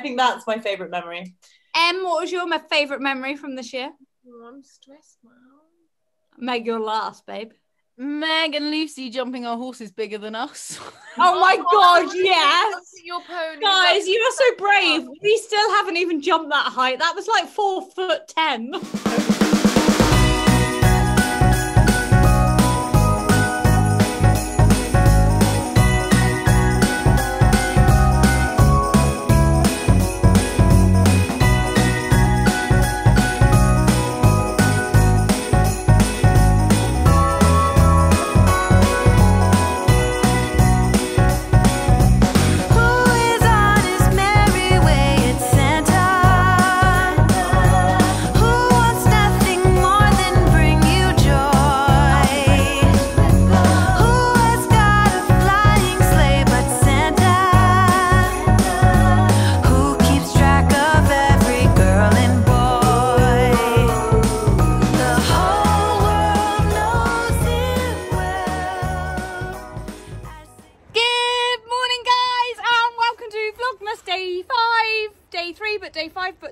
think that's my favourite memory. Em, what was your favourite memory from this year? Oh, I'm stressed now. Meg, your last, babe. Meg and Lucy jumping on horses bigger than us. Oh my god, yes! Your pony. Guys, you are so brave. We still haven't even jumped that height. That was like 4'10".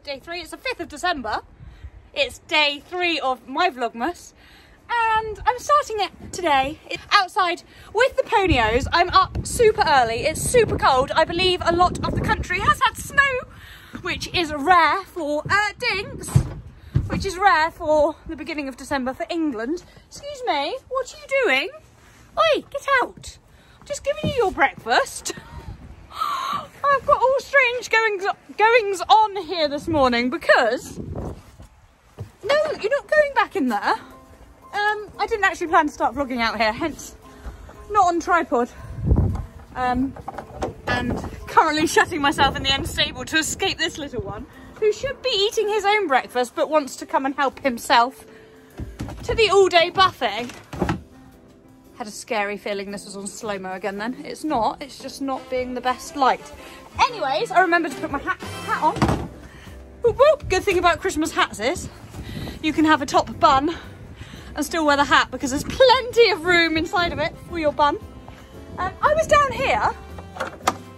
Day 3, it's the 5th of December. It's day 3 of my Vlogmas, and I'm starting it today. It's outside with the ponios. I'm up super early. It's super cold. I believe a lot of the country has had snow, which is rare for dinks, which is rare for the beginning of December for England. Excuse me, what are you doing? Oi, get out. I'm just giving you your breakfast. I've got all strange goings on here this morning because... No, you're not going back in there. I didn't actually plan to start vlogging out here, hence not on tripod. And currently shutting myself in the end stable to escape this little one, who should be eating his own breakfast but wants to come and help himself to the all-day buffet. Had a scary feeling this was on slow-mo again then. It's not, it's just not being the best light. Anyways, I remembered to put my hat on. Whoop, whoop. Good thing about Christmas hats is you can have a top bun and still wear the hat because there's plenty of room inside of it for your bun. I was down here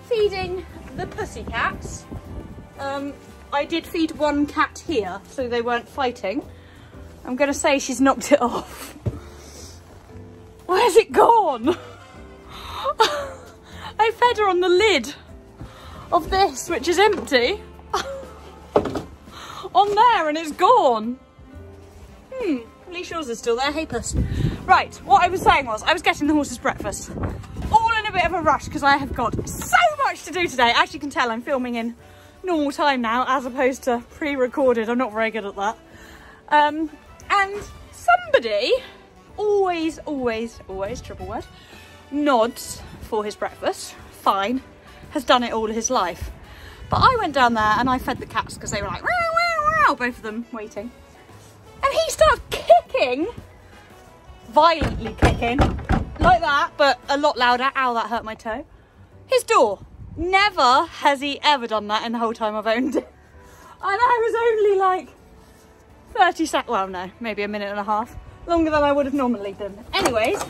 feeding the pussycats. I did feed one cat here so they weren't fighting. I'm gonna say she's knocked it off. Where's it gone? I fed her on the lid of this, which is empty. On there, and it's gone. At least yours is still there. Hey, puss. Right, what I was saying was I was getting the horses breakfast. All in a bit of a rush because I have got so much to do today. As you can tell, I'm filming in normal time now as opposed to pre-recorded. I'm not very good at that. And somebody... always triple word nods for his breakfast, fine, has done it all his life, but I went down there and I fed the cats because they were like wow wow wow, both of them waiting, and he started kicking, violently kicking like that, but a lot louder. Ow, that hurt my toe. His door. Never has he ever done that in the whole time I've owned it, and I was only like 30 seconds, well no, maybe a minute and a half longer than I would have normally done. Anyways,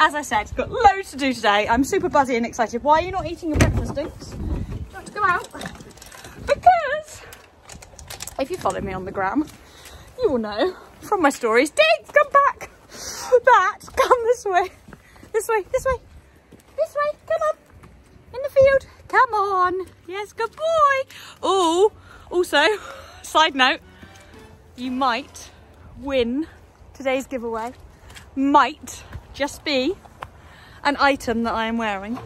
as I said, got loads to do today. I'm super buzzy and excited. Why are you not eating your breakfast, Dinks? Do you want to go out? Because if you follow me on the gram, you will know from my stories. Dinks, come back! That, come this way. This way, this way. This way, come on. In the field, come on. Yes, good boy. Oh, also, side note, you might win today's giveaway. Might just be an item that I am wearing.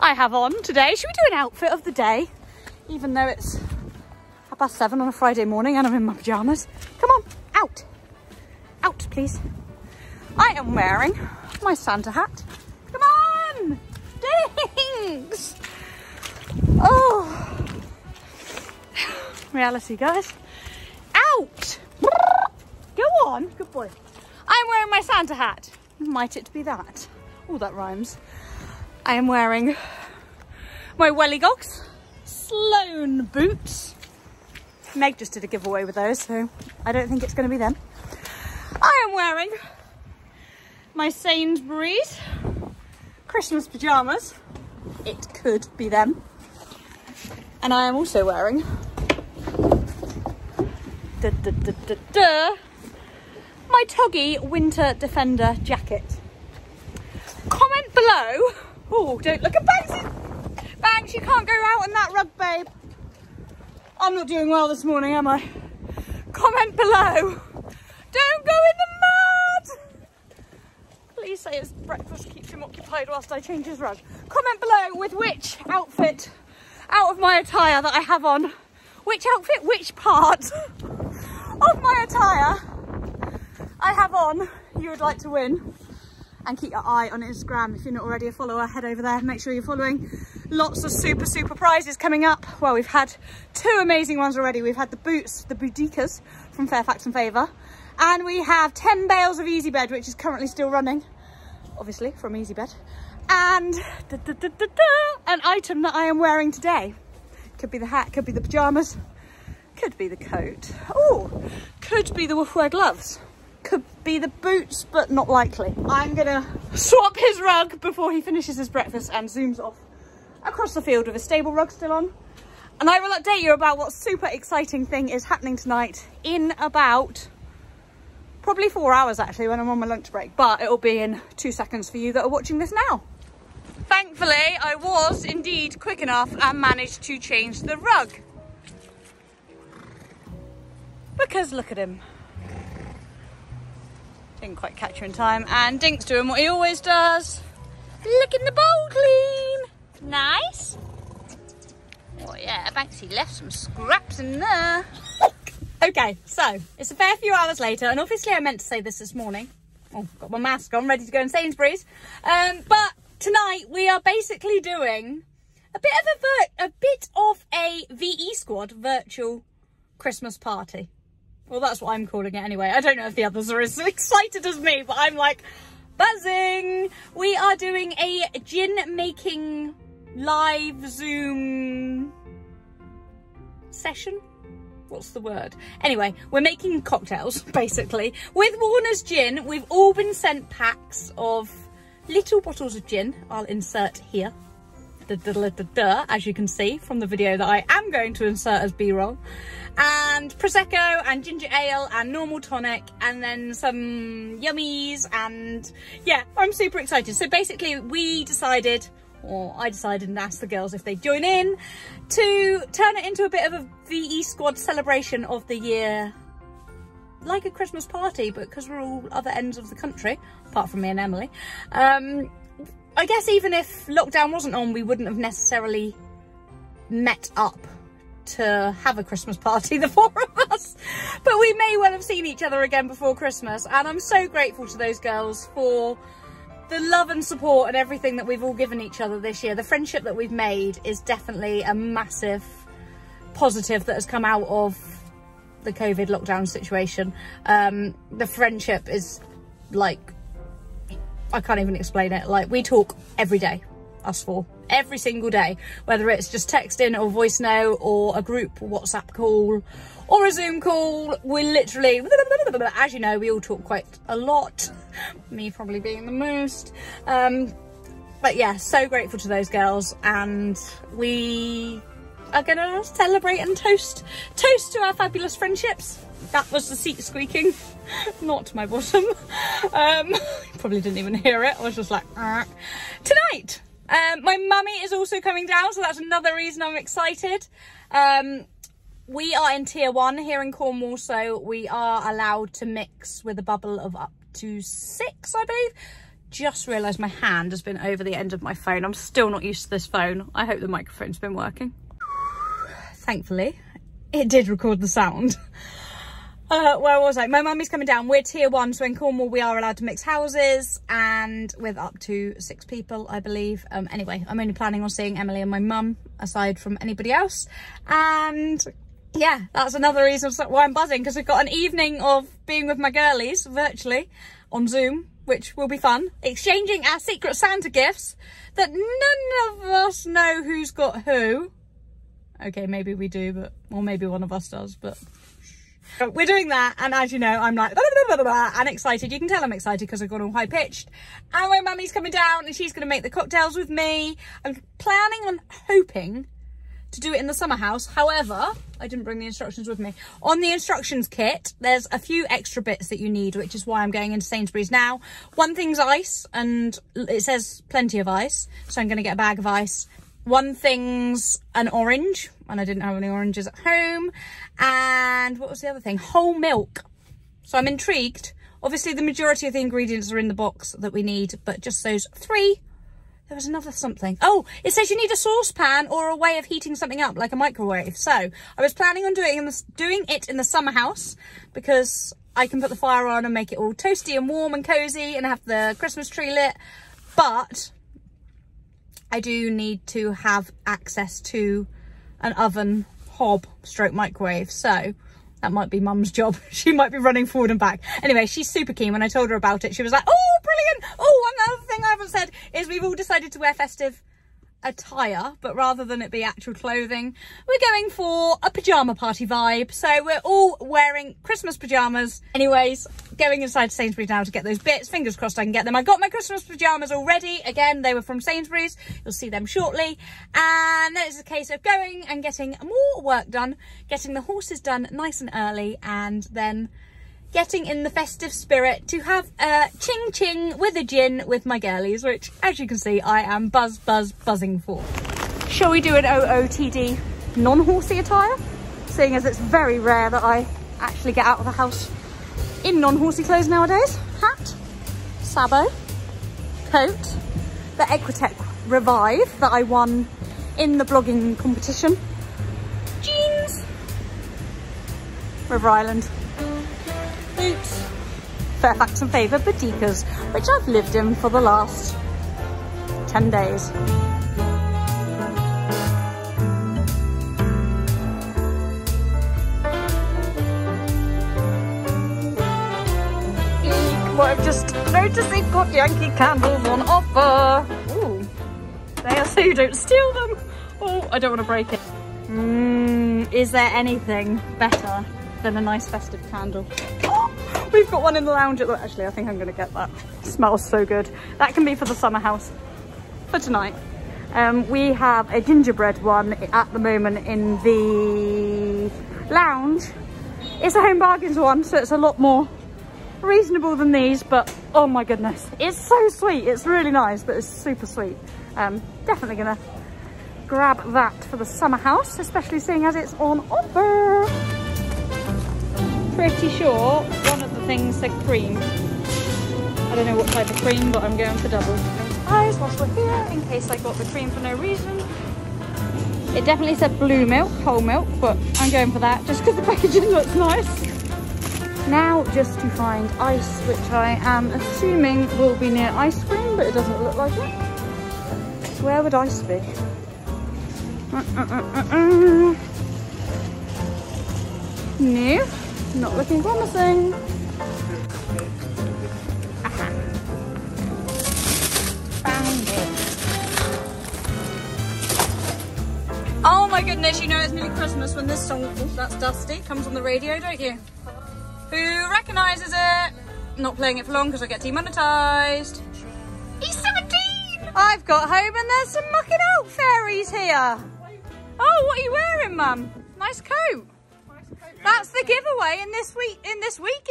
I have on today, should we do an outfit of the day? Even though it's 7:30 on a Friday morning and I'm in my pyjamas. Come on, out. Out, please. I am wearing my Santa hat. Come on, Dinks. Oh, reality, guys. Out. Go on, good boy. I'm wearing my Santa hat. Might it be that? Oh, that rhymes. I am wearing my wellygogs, Sloan boots. Meg just did a giveaway with those, so I don't think it's going to be them. I am wearing my Sainsbury's Christmas pyjamas. it could be them. And I am also wearing my Toggy winter defender jacket. Comment below. Oh, don't look at Banks. Banks, you can't go out in that rug, babe. I'm not doing well this morning, am I? Comment below. Don't go in the mud. Please say it's breakfast keeps him occupied whilst I change his rug. Comment below with which outfit out of my attire that I have on, which outfit, which part of my attire I have on you would like to win. And keep your eye on Instagram. If you're not already a follower, head over there. Make sure you're following. Lots of super, super prizes coming up. Well, we've had two amazing ones already. We've had the boots, the Boudicas from Fairfax and Favour. And we have 10 bales of Easybed, which is currently still running, obviously, from Easybed. And an item that I am wearing today. Could be the hat, could be the pyjamas, could be the coat. Oh, could be the Woofwear gloves. Could be the boots, but not likely. I'm gonna swap his rug before he finishes his breakfast and zooms off across the field with a stable rug still on. And I will update you about what super exciting thing is happening tonight in about probably 4 hours, actually, when I'm on my lunch break, but it'll be in 2 seconds for you that are watching this now. Thankfully, I was indeed quick enough and managed to change the rug. Because look at him. Didn't quite catch her in time, and Dink's doing what he always does. Licking the bowl clean. Nice. Oh yeah, Banksy left some scraps in there. Okay, so it's a fair few hours later, and obviously I meant to say this morning. Oh, got my mask on, ready to go in Sainsbury's. But tonight we are basically doing a bit of a VE Squad virtual Christmas party. Well, that's what I'm calling it anyway. I don't know if the others are as excited as me, but I'm like buzzing. We are doing a gin making live Zoom session. What's the word? Anyway, we're making cocktails basically with Warner's Gin. We've all been sent packs of little bottles of gin. I'll insert here, as you can see from the video that I am going to insert as B-roll, and Prosecco and ginger ale and normal tonic and then some yummies, and yeah, I'm super excited. So basically we decided, or I decided and asked the girls if they'd join in, to turn it into a bit of a VE Squad celebration of the year, like a Christmas party, but because we're all other ends of the country, apart from me and Emily, I guess even if lockdown wasn't on, we wouldn't have necessarily met up to have a Christmas party, the four of us, but we may well have seen each other again before Christmas. And I'm so grateful to those girls for the love and support and everything that we've all given each other this year. The friendship that we've made is definitely a massive positive that has come out of the COVID lockdown situation. The friendship is like, I can't even explain it. Like, we talk every day, us four, every single day, whether it's just texting or voice note or a group WhatsApp call or a Zoom call. We're literally, as you know, we all talk quite a lot, me probably being the most. But yeah, so grateful to those girls, and we are gonna celebrate and toast to our fabulous friendships. That was the seat squeaking, not my bottom. Probably didn't even hear it. I was just like, argh. Tonight, my mummy is also coming down, so that's another reason I'm excited. We are in tier 1 here in Cornwall, so we are allowed to mix with a bubble of up to 6, I believe. Just realised my hand has been over the end of my phone. I'm still not used to this phone. I hope the microphone's been working. Thankfully, it did record the sound. Where was I? My mummy's coming down. We're tier 1, so in Cornwall we are allowed to mix houses and with up to 6 people, I believe. Anyway, I'm only planning on seeing Emily and my mum, aside from anybody else. And yeah, that's another reason why I'm buzzing, because we've got an evening of being with my girlies virtually on Zoom, which will be fun. Exchanging our secret Santa gifts that none of us know who's got who. Okay, maybe we do, but, or maybe one of us does, but We're doing that, and as you know, I'm like blah, blah, blah, blah, and excited. You can tell I'm excited because I've gone all high pitched. And my mummy's coming down, and she's going to make the cocktails with me. I'm planning on hoping to do it in the summer house. However, I didn't bring the instructions with me. On the instructions kit, there's a few extra bits that you need, which is why I'm going into Sainsbury's now. One thing's ice, and it says plenty of ice, so I'm going to get a bag of ice. One thing's an orange, and I didn't have any oranges at home. And what was the other thing? Whole milk. So I'm intrigued. Obviously, the majority of the ingredients are in the box that we need, but just those three. There was another something. Oh, it says you need a saucepan or a way of heating something up, like a microwave. So I was planning on doing it in the summer house, because I can put the fire on and make it all toasty and warm and cozy and have the Christmas tree lit. But I do need to have access to an oven hob stroke microwave, so that might be mum's job. She might be running forward and back. Anyway, she's super keen. When I told her about it, she was like, oh, brilliant. Oh, another thing I haven't said is we've all decided to wear festive attire, but rather than it be actual clothing, we're going for a pyjama party vibe. So we're all wearing Christmas pyjamas. Anyways, going inside Sainsbury's now to get those bits. Fingers crossed I can get them. I got my Christmas pyjamas already. Again, they were from Sainsbury's. You'll see them shortly. And then it's a case of going and getting more work done, getting the horses done nice and early, and then getting in the festive spirit to have a ching ching with a gin with my girlies, which, as you can see, I am buzzing for. Shall we do an OOTD non-horsey attire? Seeing as it's very rare that I actually get out of the house in non-horsey clothes nowadays. Hat, sabot, coat, the Equitech Revive that I won in the blogging competition, jeans, River Island, boots, Fairfax and Favour Boudicas, which I've lived in for the last 10 days. Well, I've just noticed they've got Yankee Candles on offer. Ooh, they are so you don't steal them. Oh, I don't want to break it. Is there anything better than a nice festive candle? We've got one in the lounge. Actually, I think I'm going to get that. It smells so good. That can be for the summer house for tonight. We have a gingerbread one at the moment in the lounge. It's a Home Bargains one, so it's a lot more reasonable than these, but oh my goodness, it's so sweet. It's really nice, but it's super sweet. Definitely going to grab that for the summer house, especially seeing as it's on offer. Pretty sure one of the things said cream. I don't know what type of cream, but I'm going for double. Eyes whilst we're here, in case I got the cream for no reason. It definitely said blue milk, whole milk, but I'm going for that just because the packaging looks nice. Now just to find ice, which I am assuming will be near ice cream, but it doesn't look like it. So where would ice be? No. Not looking promising. Aha. Found it. Oh my goodness, you know it's nearly Christmas when this song, oh, that's Dusty, comes on the radio, don't you? Who recognises it? Not playing it for long because I get demonetised. He's 17! I've got home and there's some mucking out fairies here. Oh, what are you wearing, Mum? Nice coat. That's the giveaway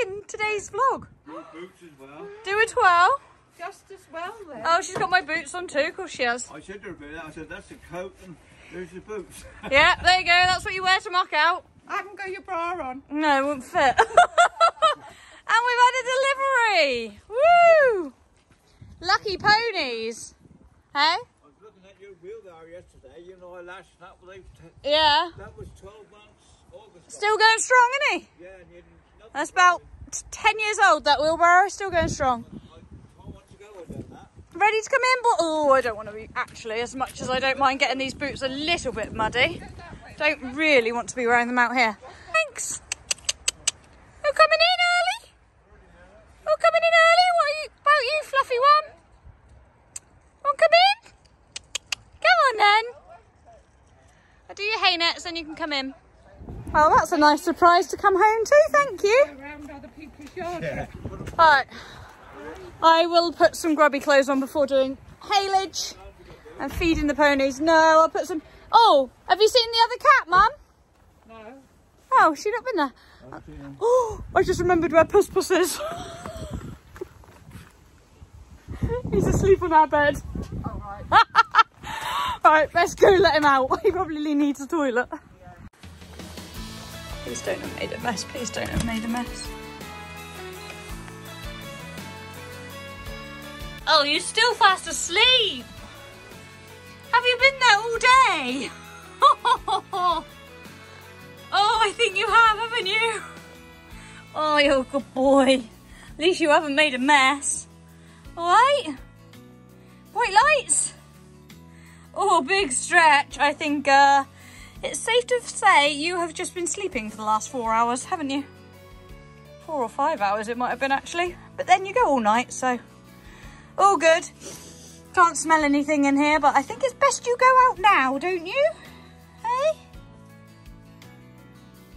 in today's vlog. Your boots as well. Do a twirl. Just as well then. Oh, she's got my boots on too, of course she has. I said to her about that, I said that's the coat and there's the boots. Yeah, there you go, that's what you wear to muck out. I haven't got your bra on. No, it won't fit. And we've had a delivery. Woo! Lucky ponies. Hey? I was looking at your wheel there yesterday, you know I lashed that with yeah. That was 12 months. Still going strong, isn't he? Yeah, and that's about 10 years old, that wheelbarrow. Still going strong. Ready to come in, but oh, I don't want to be, actually, as much as I don't mind getting these boots a little bit muddy. Don't really want to be wearing them out here. Thanks. You're coming in early? You're coming in early? What are you, about you, fluffy one? Want to come in? Come on, then. I'll do your hay nets, then you can come in. Well, that's a nice surprise to come home to, thank you. Around other people's yards. Yeah. Right, I will put some grubby clothes on before doing haylage and feeding the ponies. No, I'll put some... Oh, have you seen the other cat, Mum? No. Oh, she's not been there. Okay. Oh, I just remembered where Puss Puss is. He's asleep on our bed. All right. All right, let's go let him out. He probably needs a toilet. Yeah. Please don't have made a mess. Please don't have made a mess. Oh, you're still fast asleep. Have you been there all day? Oh, I think you have, haven't you? Oh, you're a good boy. At least you haven't made a mess. All right. White lights. Oh, big stretch. I think it's safe to say you have just been sleeping for the last 4 hours, haven't you? 4 or 5 hours it might have been, actually. But then you go all night, so all good. Can't smell anything in here, but I think it's best you go out now, don't you? Hey?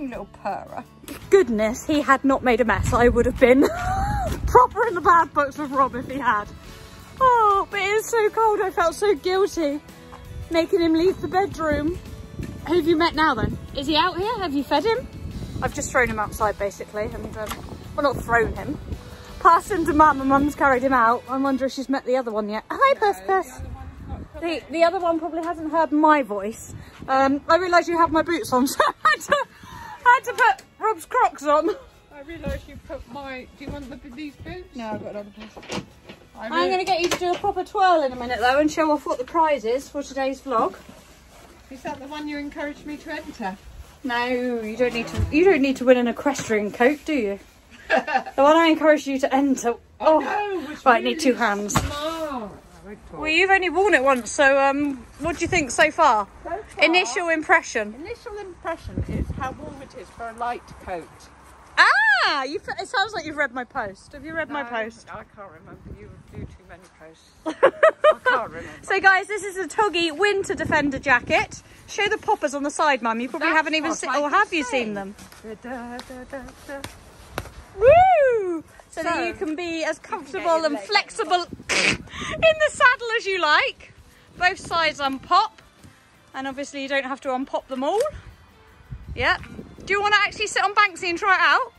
You little purrer. Goodness, he had not made a mess. I would have been proper in the bad books with Rob if he had. Oh, but it is so cold. I felt so guilty making him leave the bedroom. Who have you met now then? Is he out here? Have you fed him? I've just thrown him outside basically, and well, not thrown him. Passed him to Mum, and Mum's carried him out. I wonder if she's met the other one yet. Hi, no, Puss Puss. The other one probably hasn't heard my voice. I realised you had my boots on, so I had to put Rob's Crocs on. I realised you put my... Do you want these boots? No, I've got another pair. I'm going to get you to do a proper twirl in a minute though and show off what the prize is for today's vlog. Is that the one you encouraged me to enter? No, you don't need to win an equestrian coat, do you? The one I encouraged you to enter. Oh, oh no, right, really need two hands. Smart. Well, you've only worn it once, so what do you think so far? So far? Initial impression. Initial impression is how warm it is for a light coat. Ah, it sounds like you've read my post. Have you read my post? I can't remember. You do too many posts. I can't remember. So, guys, this is a Toggy winter defender jacket. Show the poppers on the side, Mum. You probably haven't even seen, or have you seen them? Woo! So that you can be as comfortable and flexible in the saddle as you like. Both sides unpop, and obviously you don't have to unpop them all. Yep. Do you want to actually sit on Banksy and try it out?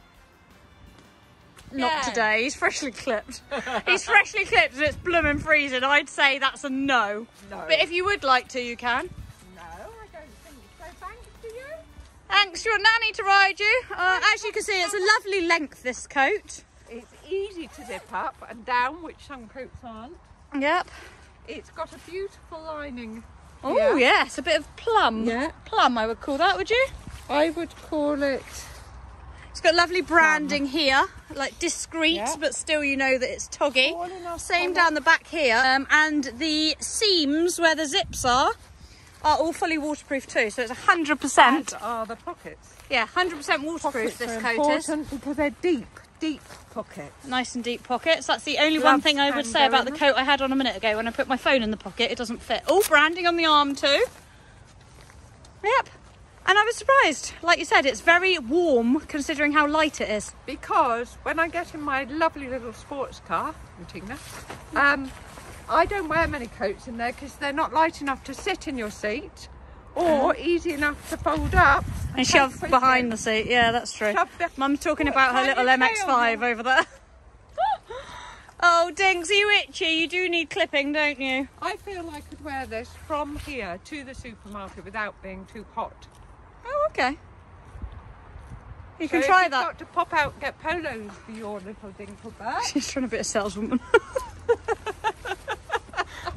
Yeah. Not today, he's freshly clipped. He's freshly clipped and it's blooming freezing. I'd say that's a no. No. But if you would like to, you can. No, I don't think so. Thanks to you. Thanks, your nanny to ride you. As you can see, it's a lovely length, this coat. It's easy to zip up and down, which some coats aren't. Yep. It's got a beautiful lining. Oh, yeah. Yes, a bit of plum. Yeah. Plum, I would call that, would you? I would call it... It's got lovely branding here, like discreet, yeah, but still you know that it's Toggy. Same down the back here. And the seams where the zips are all fully waterproof too, so it's 100%. Are the pockets? Yeah, 100% waterproof, this coat is. Because they're deep, deep pockets. Nice and deep pockets. That's the only one thing I would say about the coat I had on a minute ago. When I put my phone in the pocket, it doesn't fit. All branding on the arm too. Yep. And I was surprised, like you said, it's very warm considering how light it is. Because when I get in my lovely little sports car, I don't wear many coats in there because they're not light enough to sit in your seat or easy enough to fold up. And shove behind the seat, yeah, that's true. Mum's talking about her little MX-5 over there. Oh, Dings, are you itchy? You do need clipping, don't you? I feel I could wear this from here to the supermarket without being too hot. Oh, okay. You can try that. Got to pop out and get polos for your little dingleback. She's trying to be a saleswoman.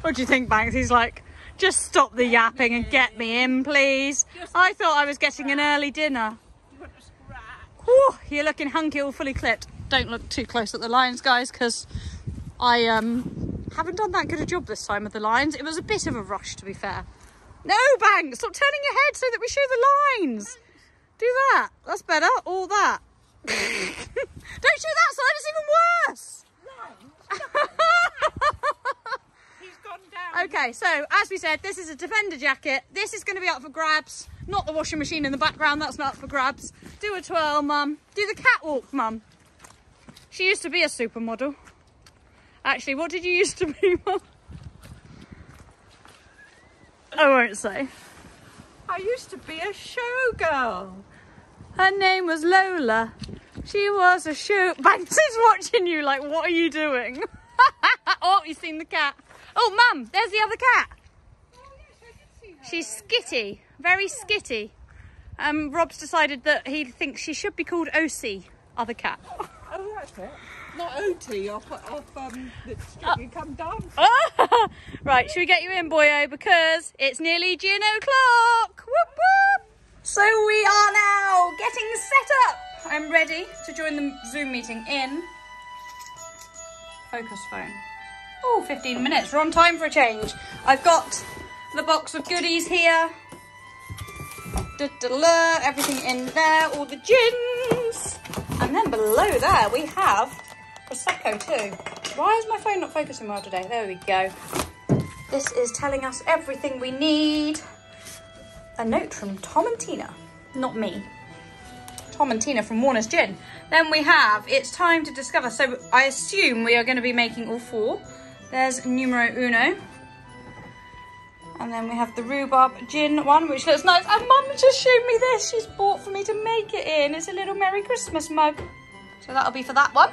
What do you think, Banks? He's like, just stop the yapping and get me in, please. I thought I was getting an early dinner. Ooh, you're looking hunky, all fully clipped. Don't look too close at the lines, guys, because I haven't done that good a job this time with the lines. It was a bit of a rush, to be fair. No, Banks, stop turning your head so that we show the lines. Do that. That's better. All that. Don't show that side. It's even worse. No, he's gone down. Okay, so as we said, this is a Defender jacket. This is going to be up for grabs. Not the washing machine in the background, that's not up for grabs. Do a twirl, mum. Do the catwalk, mum. She used to be a supermodel. Actually, what did you used to be, mum? I won't say. I used to be a showgirl. Her name was Lola. She was a show... Banksy's watching you like, what are you doing? Oh, you've seen the cat. Oh, mum, there's the other cat. Oh, yes, I did see her. She's skitty, very skitty. Rob's decided that he thinks she should be called OC, other cat. Oh, that's it. Not OT, off Strictly Come Dancing. Oh. Right, should we get you in, boyo? Because it's nearly gin o'clock. Whoop, whoop. So we are now getting set up. I'm ready to join the Zoom meeting in... Focus phone. Oh, 15 minutes. We're on time for a change. I've got the box of goodies here. Everything in there, all the gins. And then below there, we have Prosecco too. Why is my phone not focusing well today? There we go. This is telling us everything we need. A note from Tom and Tina. Not me. Tom and Tina from Warner's Gin. Then we have, it's time to discover. So I assume we are going to be making all four. There's numero uno. And then we have the rhubarb gin one, which looks nice. And mum just showed me this. She's bought for me to make it in. It's a little Merry Christmas mug. So that'll be for that one.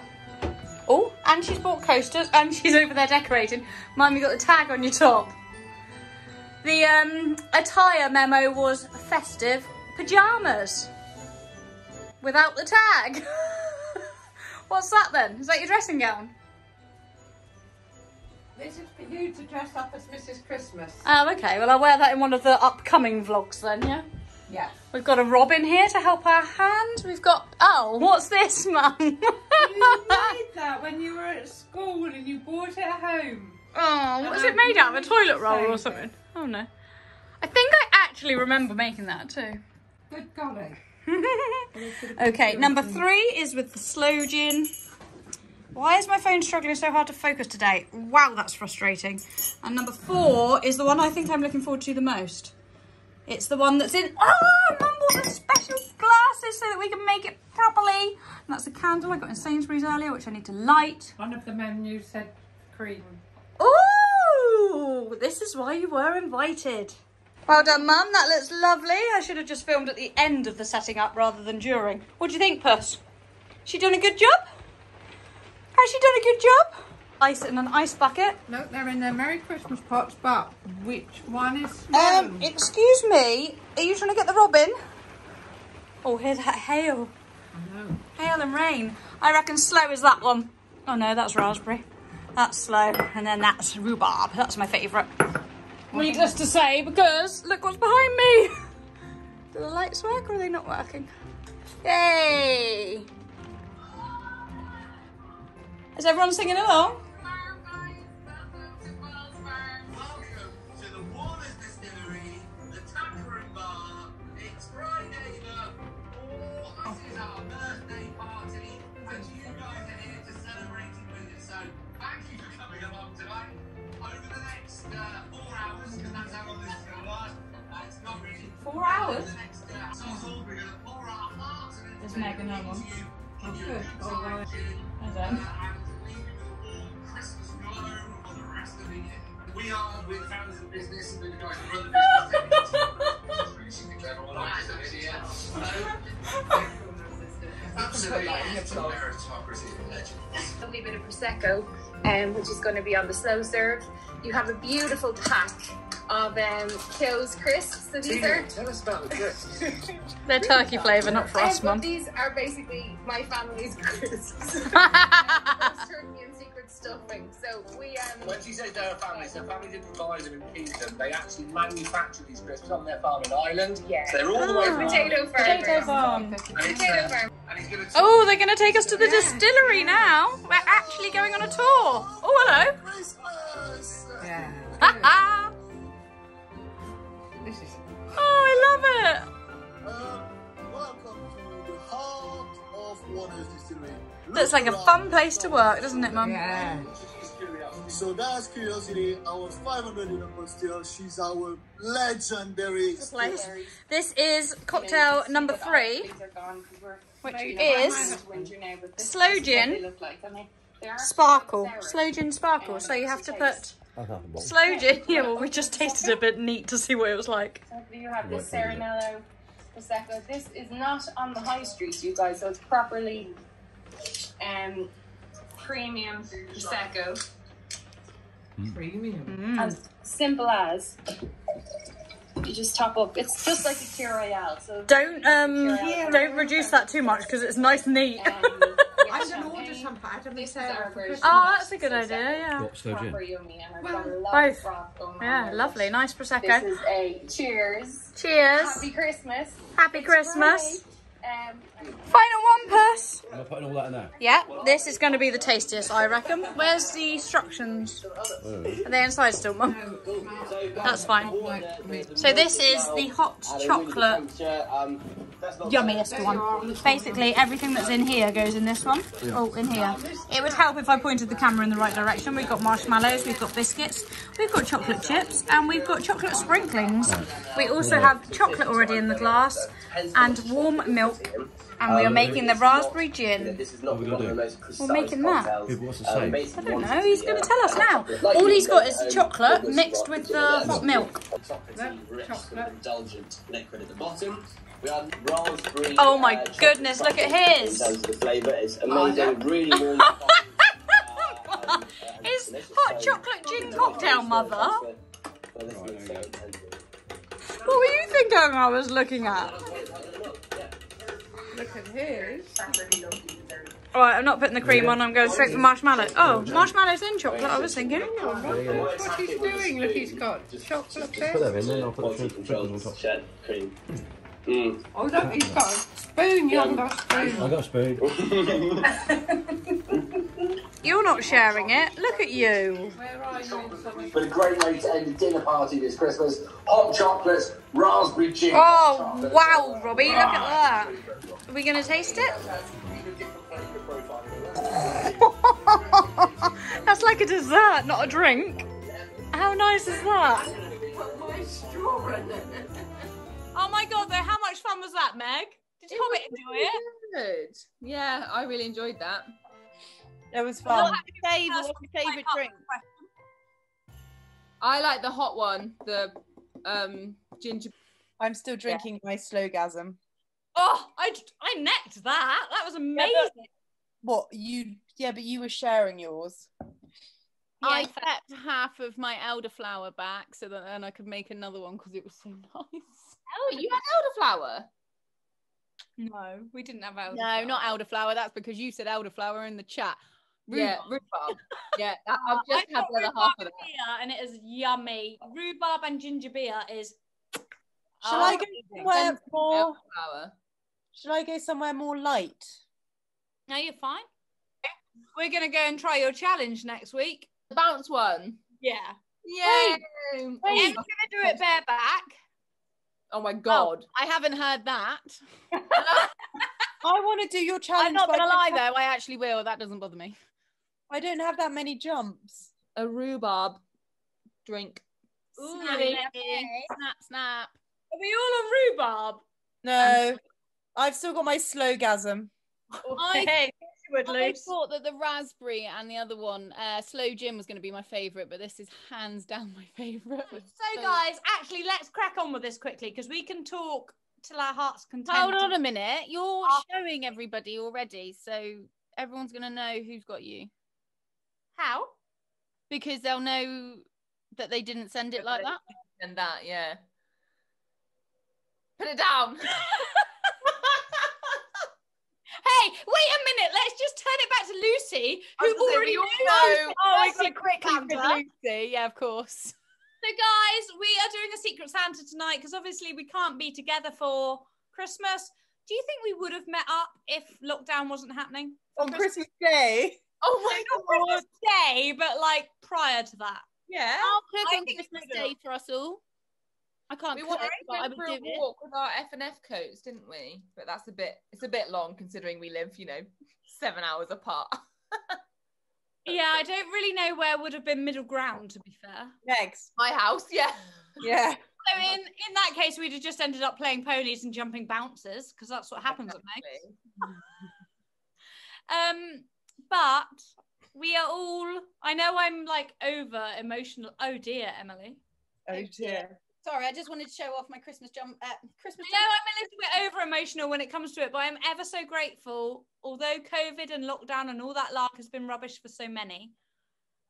Oh, and she's bought coasters and she's over there decorating. Mum, you got the tag on your top. The attire memo was festive pyjamas. Without the tag. What's that then? Is that your dressing gown? This is for you to dress up as Mrs. Christmas. Oh, okay. Well, I'll wear that in one of the upcoming vlogs then, yeah? Yeah. We've got a robin here to help our hand. We've got... Oh, what's this, Mum? You made that when you were at school and you brought it home. Oh, what is it made out of? A toilet roll or something? It. Oh, no. I think I actually remember making that too. Good golly. Okay, number 3 is with the slow gin. Why is my phone struggling so hard to focus today? Wow, that's frustrating. And number 4 is the one I think I'm looking forward to the most. It's the one that's in... Oh, Mum bought the special glasses so that we can make it properly. And that's a candle I got in Sainsbury's earlier, which I need to light. One of the menus said cream. Oh, this is why you were invited. Well done, Mum. That looks lovely. I should have just filmed at the end of the setting up rather than during. What do you think, Puss? She done a good job? Has she done a good job? Ice in an ice bucket. No, they're in their Merry Christmas pots, but which one is... excuse me. Are you trying to get the robin? Oh, here's hail. I know. Hail and rain. I reckon slow is that one. Oh, no, that's raspberry. That's slow. And then that's rhubarb. That's my favourite. Needless to say, because look what's behind me. Do the lights work or are they not working? Yay! Is everyone singing along? Welcome to the Warner's Distillery, the Taproom Bar. It's Friday the 4th. This is our birthday party, and you guys are here to celebrate it with us. So thank you for coming along tonight. Over the next 4 hours, because that's how long this is going to last. It's not really 4 hours. Over the next tussle, we're going to pour our hearts into you. Oh, good. Oh, well, I don't. And leave you with a warm Christmas glow for the rest of the year. We are with founders of the business, and we're the guys who run the business. She's the clever one. I'm just over here. Absolutely, it's a meritocracy of legends. A little bit of Prosecco, which is going to be on the slow serve. You have a beautiful pack of Kyo's crisps. So these are... Tell us about the crisps. They're turkey flavour, not for us, Mum. These are basically my family's crisps. Turkey and secret stuffing. So we... When she says they're a family, so family didn't buy them and feed them. They actually manufacture these crisps on their farm in Ireland. Yeah. So they're all the way from Potato farm. Potato farm. Oh, they're going to take us to the distillery now. We're actually going on a tour. Oh, hello. Christmas. Yeah. Ha. Oh, I love it. Welcome to the heart of Warner's Distillery. Looks like a fun place to work, doesn't it, Mum? Yeah. So that's Curiosity, our 500 unit still. She's our legendary. This is cocktail number 3, which is sloe gin sparkle. Sloe gin sparkle. So you have to put sloe gin. Yeah, well, we just tasted a bit neat to see what it was like. So you have this Serenello Prosecco. This is not on the high street, you guys. So it's properly premium Prosecco. Premium. As simple as you just top up. It's just like a Kir Royale. So don't reduce that too much because it's nice and neat. I don't order champagne. Oh, that's a good idea. Yeah. What's so gin? Both. Yeah, lovely. Nice Prosecco. This is a cheers. Cheers. Happy Christmas. Happy Christmas. Final one, Puss. Am I putting all that in there? Yeah, this is going to be the tastiest, I reckon. Where's the instructions? Are they inside still, Mum? That's fine. So this is the hot chocolate, yummiest one. Basically, everything that's in here goes in this one. Oh, in here. It would help if I pointed the camera in the right direction. We've got marshmallows, we've got biscuits, we've got chocolate chips, and we've got chocolate sprinklings. We also have chocolate already in the glass, and warm milk. And we are making the raspberry gin. We're making that. I don't know, he's going to tell us now. All he's got is chocolate mixed with the hot milk. Oh my goodness, look at his. The flavour is amazing, really warm. It's hot chocolate gin cocktail, Mother. What were you thinking I was looking at? Look at his. Alright, I'm not putting the cream on, I'm going straight for marshmallow. Oh, marshmallows in chocolate, I was thinking. What he's doing, look, he's got chocolate there. Put them in there, I'll put the chocolate on top. Oh, look, he's got a spoon, you haven't got a spoon. I've got a spoon. You're not sharing it, look at you. Where are you? But a great way to end a dinner party this Christmas. Hot chocolates, raspberry gin. Oh, wow, Robbie, look at that. Are we going to taste it? That's like a dessert, not a drink. How nice is that? Oh my God, though, how much fun was that, Meg? Did you enjoy it? Yeah, I really enjoyed that. It was fun. What's your favourite drink? I like the hot one, the ginger. I'm still drinking my Slowgasm. Oh, I necked that. That was amazing. Yeah, but, but you were sharing yours. Yeah, I kept half of my elderflower back so that then I could make another one because it was so nice. Oh, you had elderflower? No, we didn't have elderflower. No, not elderflower. That's because you said elderflower in the chat. Rhubarb. Yeah, rhubarb. Yeah, I've just had the other half of that. And it is yummy. Rhubarb and ginger beer is. Shall I go somewhere more? Should I go somewhere more light? No, you're fine. We're going to go and try your challenge next week. The bounce one? Yeah. Yeah. Em's going to do it bareback. Oh, my God. Oh, I haven't heard that. I want to do your challenge. I'm not going to lie, though. I actually will. That doesn't bother me. I don't have that many jumps. A rhubarb drink. Ooh, snap. Are we all on rhubarb? No. I've still got my Slowgasm. I thought that the raspberry and the other one, sloe gin, was going to be my favourite, but this is hands down my favourite. So guys, actually, let's crack on with this quickly because we can talk till our hearts content. Hold on a minute. You're showing everybody already, so everyone's going to know who's got you. How? Because they'll know that they didn't send it like that. Send that, yeah. Put it down. Hey, wait a minute. Let's just turn it back to Lucy, who already knows. Oh, we've got a quick counter. Lucy, yeah, of course. So, guys, we are doing a Secret Santa tonight because obviously we can't be together for Christmas. Do you think we would have met up if lockdown wasn't happening? On Christmas Day? Oh, my God. Christmas Day, but, like, prior to that. Yeah. I'll cook on Christmas Day for us all. I can't. We wanted to go for a walk with our F&F coats, didn't we? But that's a bit. It's a bit long considering we live, you know, 7 hours apart. Yeah, I don't really know where would have been middle ground, to be fair. Meg's. My house, yeah. Yeah. So in that case, we'd have just ended up playing ponies and jumping bouncers, because that's what happens at Meg's. But we are all, I know I'm like over emotional. Oh dear, Emily. Oh dear. Sorry, I just wanted to show off my Christmas jump. I know I'm a little bit over emotional when it comes to it, but I'm ever so grateful, although COVID and lockdown and all that lark has been rubbish for so many,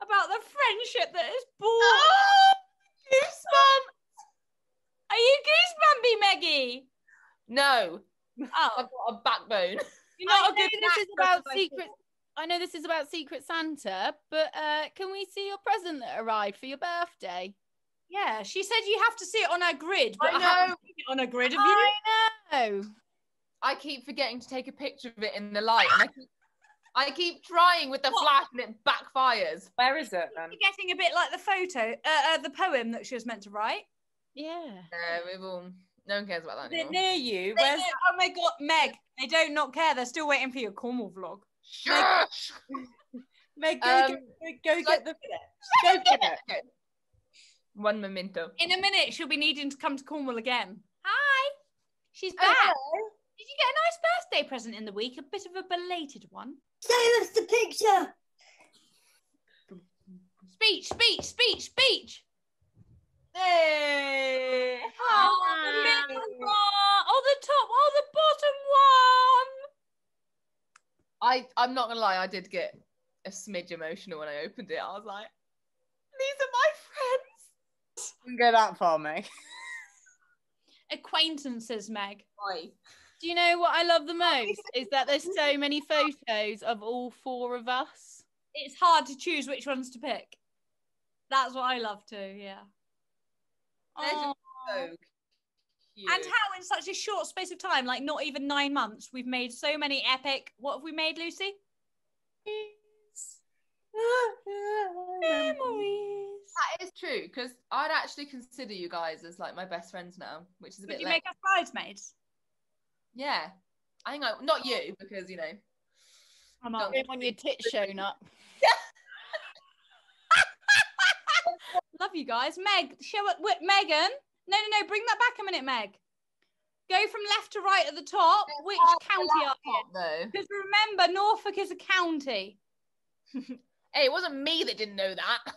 about the friendship that is born. Oh, goosebumps! Are you goosebumpy, Meggie? No. Oh. I've got a backbone. You're not a good backbone. This is about secret. I know this is about Secret Santa, but can we see your present that arrived for your birthday? Yeah, she said you have to see it on her grid. But I know. I haven't seen it on her grid, have you? I know. I keep forgetting to take a picture of it in the light. And I keep trying with the flash and it backfires. Where is it then? You're getting a bit like the photo, the poem that she was meant to write. Yeah. No one cares about that anymore. They're near you. Where's... Oh my God, Meg, they don't not care. They're still waiting for your Cornwall vlog. Sure. Meg, go get it. One memento. In a minute, she'll be needing to come to Cornwall again. Hi. She's back. Hello. Did you get a nice birthday present in the week? A bit of a belated one. Show us the picture. Speech, speech, speech, speech. Hey. Oh, the middle one. Oh, the top. Oh, the bottom one. I'm not going to lie. I did get a smidge emotional when I opened it. I was like, these are my friends. Don't go that far, Meg. Acquaintances, Meg. Oi. Do you know what I love the most? Is that there's so many photos of all four of us. It's hard to choose which ones to pick. That's what I love too, yeah. Oh. So cute. And how in such a short space of time, like not even 9 months, we've made so many epic... What have we made, Lucy? Memories. That is true, because I'd actually consider you guys as like my best friends now, which is a bit. Did you make us bridesmaids? Yeah, I think not you, because you know I'm not on your tit showing up. Love you guys, Meg. Show up, Megan. No, bring that back a minute, Meg. Go from left to right at the top. It's which county are you? Because remember, Norfolk is a county. Hey, it wasn't me that didn't know that.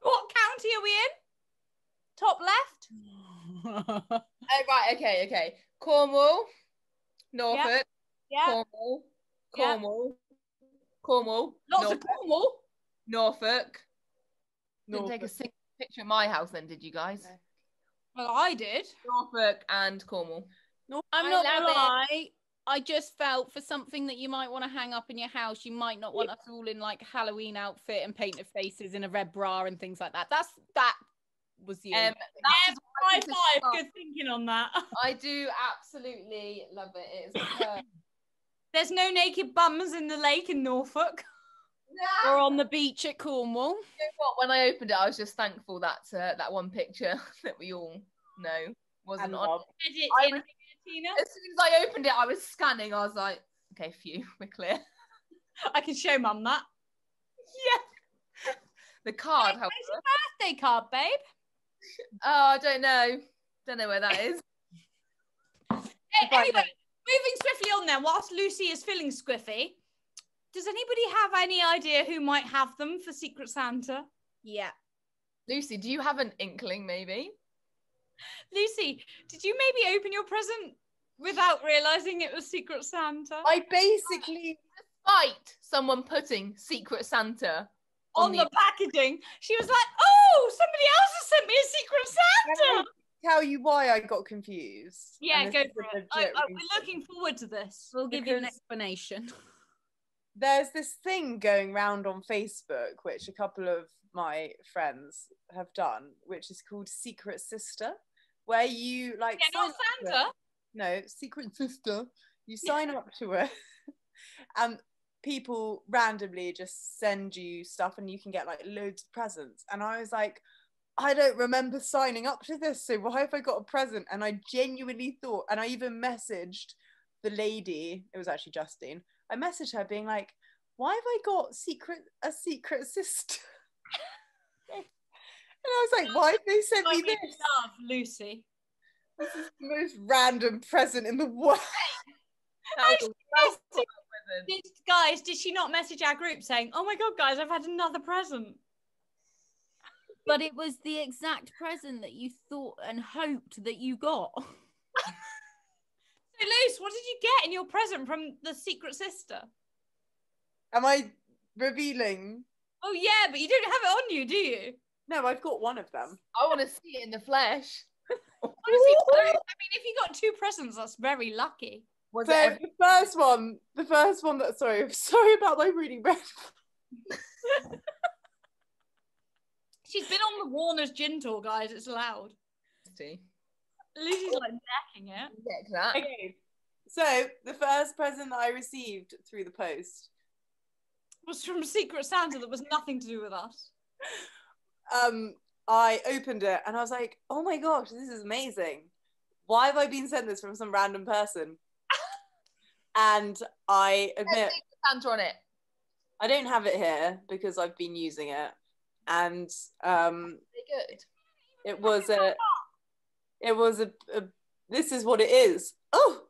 What county are we in? Top left? Oh, right, okay. Cornwall, Norfolk, yep. Cornwall. Lots Norfolk, of Cornwall. Norfolk. Didn't take a single picture of my house then, did you guys? No. Well, I did. Norfolk and Cornwall. I'm not going to lie. I just felt for something that you might want to hang up in your house, you might not want us all in like Halloween outfit and painted faces in a red bra and things like that. That was you. That's high five. Good thinking on that. I do absolutely love it. It's There's no naked bums in the lake in Norfolk. No. Or on the beach at Cornwall. You know what? When I opened it, I was just thankful that that one picture that we all know wasn't on. As soon as I opened it, I was scanning. I was like, okay, phew, we're clear. I can show Mum that. Yeah. The card, however. Where's your birthday card, babe? Oh, I don't know. Don't know where that is. Anyway, moving swiftly on then, whilst Lucy is feeling squiffy, does anybody have any idea who might have them for Secret Santa? Yeah. Lucy, do you have an inkling, maybe? Lucy, did you maybe open your present without realising it was Secret Santa? I basically... Despite someone putting Secret Santa on the packaging, she was like, oh, somebody else has sent me a Secret Santa! Can I tell you why I got confused? Yeah, go for it. We're looking forward to this. We'll give you an explanation. There's this thing going round on Facebook, which a couple of my friends have done, which is called Secret Sister, where you like Secret Sister, you sign up to it and people randomly just send you stuff and you can get like loads of presents. And I was like, I don't remember signing up to this, so why have I got a present? And I genuinely thought, and I even messaged the lady, it was actually Justine, I messaged her being like, why have I got a secret assistant? And I was like, why have they sent me this? Love, Lucy. This is the most random present in the world. Guys, did she not message our group saying, oh my God, guys, I've had another present? But it was the exact present that you thought and hoped that you got. So, Luce, what did you get in your present from the secret sister? Am I revealing? Oh, yeah, but you don't have it on you, do you? No, I've got one of them. I want to see it in the flesh. Honestly, I mean, if you got two presents, that's very lucky. Was so the first one that, sorry about my reading breath. She's been on the Warner's Gin tour, guys, it's loud. See? Lucy's like backing it. Exactly. Okay. So the first present that I received through the post was from Secret Santa that was nothing to do with us. I opened it and I was like, oh my gosh, this is amazing. Why have I been sent this from some random person? And I admit, Santa on it. I don't have it here because I've been using it, and good. It was a. This is what it is. Oh,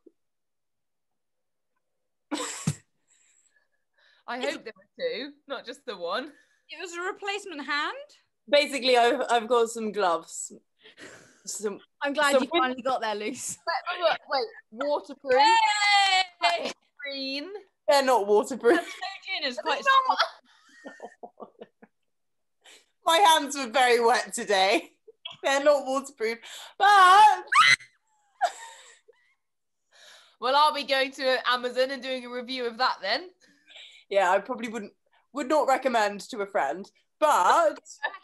I hope there were two, not just the one. It was a replacement hand. Basically, I've got some gloves. I'm glad you finally got there, Luce. Wait, waterproof. Yay! Green. They're not waterproof. Gin is quite not. My hands were very wet today. They're not waterproof, but well, I'll be going to Amazon and doing a review of that then. Yeah, I probably would not recommend to a friend, but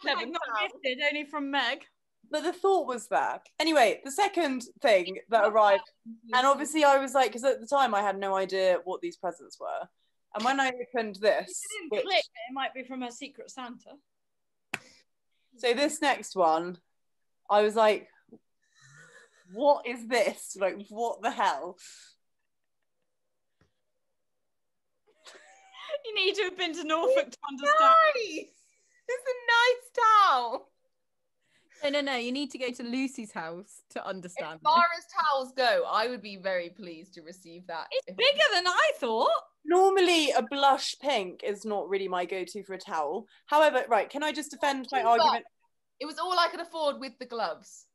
I've not gifted only from Meg. But the thought was there. Anyway, the second thing that arrived, and obviously I was like, because at the time I had no idea what these presents were. And when I opened this, click, it might be from a Secret Santa. So this next one, I was like, what is this? Like, what the hell? You need to have been to Norfolk to understand. Nice. It's a nice towel. No, you need to go to Lucy's house to understand. As far as towels go, I would be very pleased to receive that. It's bigger than I thought. Normally, a blush pink is not really my go-to for a towel. However, right, can I just defend my argument? It was all I could afford with the gloves.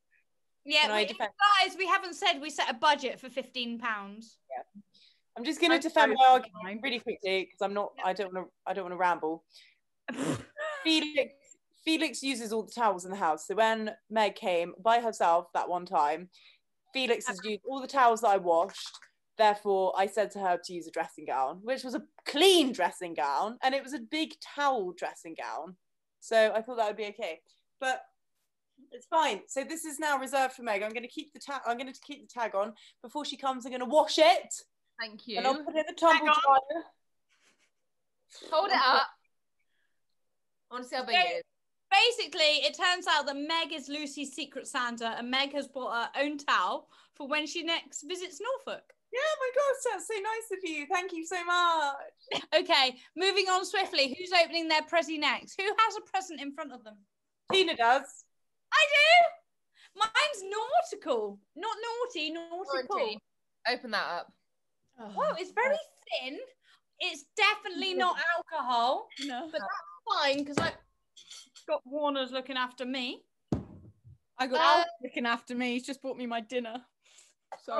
Yeah, guys, we haven't said we set a budget for £15. Yeah. I'm just going to defend my argument really quickly because I'm not. I don't want to ramble. Felix uses all the towels in the house. So when Meg came by herself that one time, Felix has used all the towels that I washed. Therefore, I said to her to use a dressing gown, which was a clean dressing gown, and it was a big towel dressing gown. So I thought that would be okay, but it's fine. So this is now reserved for Meg. I'm going to keep the tag. I'm going to keep the tag on before she comes. I'm going to wash it. Thank you. And I'll put it in the tumble dryer. Hold it up. I want to see how big it is. Basically, it turns out that Meg is Lucy's Secret Santa, and Meg has bought her own towel for when she next visits Norfolk. Yeah, my gosh, that's so nice of you. Thank you so much. Okay, moving on swiftly. Who's opening their prezi next? Who has a present in front of them? Tina does. I do. Mine's nautical. Not naughty, nautical. Open that up. Oh, it's very thin. It's definitely not alcohol. No. But that's fine, because I got Warner's looking after me. I got Alf looking after me. He's just bought me my dinner. So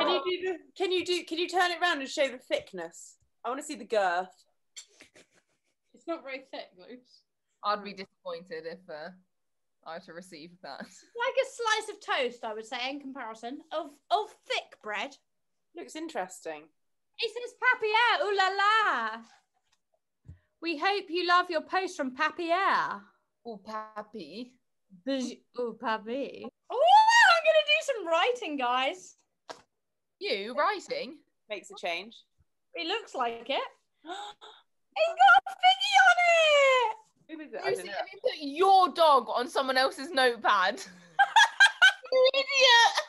can you turn it round and show the thickness? I want to see the girth. It's not very thick, Luce. I'd be disappointed if I were to receive that. Like a slice of toast, I would say, in comparison of thick bread. Looks interesting. It says Papier. Ooh la la. We hope you love your post from Papier. Oh, Papi. Oh, Papi. Oh, I'm going to do some writing, guys. You writing? Makes a change. It looks like it. It's got a Figgy on it. Who is it? Lucy, have you put your dog on someone else's notepad? You idiot.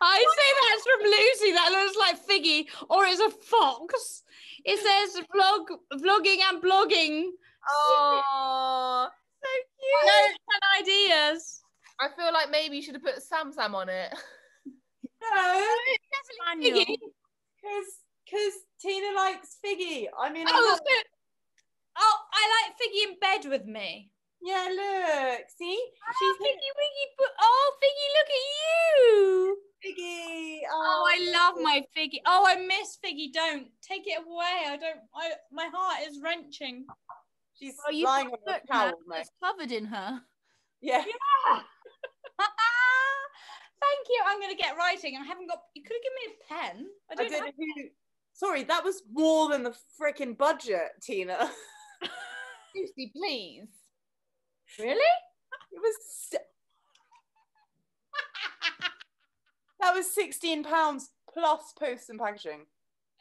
I say that's from Lucy. That looks like Figgy, or is a fox. It says vlogging and blogging. Oh, so cute. No ideas. I feel like maybe you should have put Sam on it. No, it's definitely Figgy. Because Tina likes Figgy. I mean, I like Figgy in bed with me. Yeah, look, see? Oh, she's Figgy Wiggy. Oh, Figgy, look at you. Figgy. Oh, I love my Figgy. Oh, I miss Figgy. Don't take it away. My heart is wrenching. She's lying on the towel. It's covered in her. Yeah. Thank you. I'm going to get writing. I haven't got. You could have given me a pen. I don't know. Sorry, that was more than the freaking budget, Tina. Lucy, please. Really? It was. That was £16 plus post and packaging.